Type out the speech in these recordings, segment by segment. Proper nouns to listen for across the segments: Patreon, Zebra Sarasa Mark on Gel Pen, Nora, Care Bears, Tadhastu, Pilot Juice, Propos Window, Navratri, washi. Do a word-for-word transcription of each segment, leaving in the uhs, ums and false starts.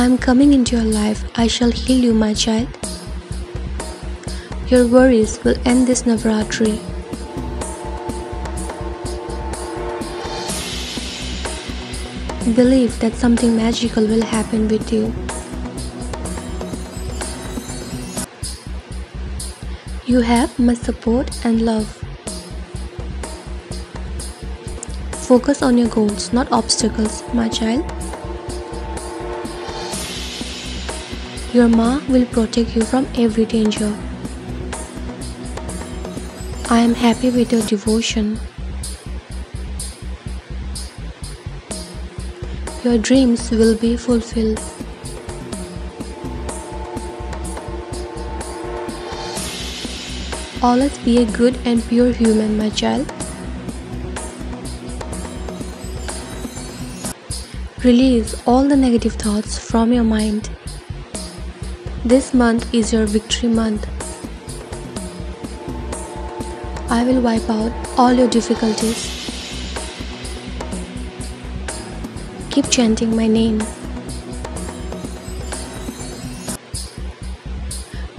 I am coming into your life. I shall heal you, my child. Your worries will end this Navratri. Believe that something magical will happen with you. You have my support and love. Focus on your goals, not obstacles, my child. Your ma will protect you from every danger. I am happy with your devotion. Your dreams will be fulfilled. Always be a good and pure human, my child. Release all the negative thoughts from your mind. This month is your victory month. I will wipe out all your difficulties. Keep chanting my name.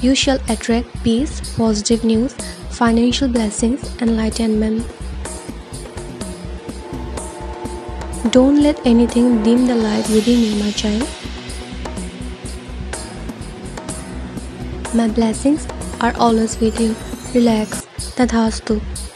You shall attract peace, positive news, financial blessings, enlightenment. Don't let anything dim the light within you, my child. My blessings are always with you. Relax. Tadhastu.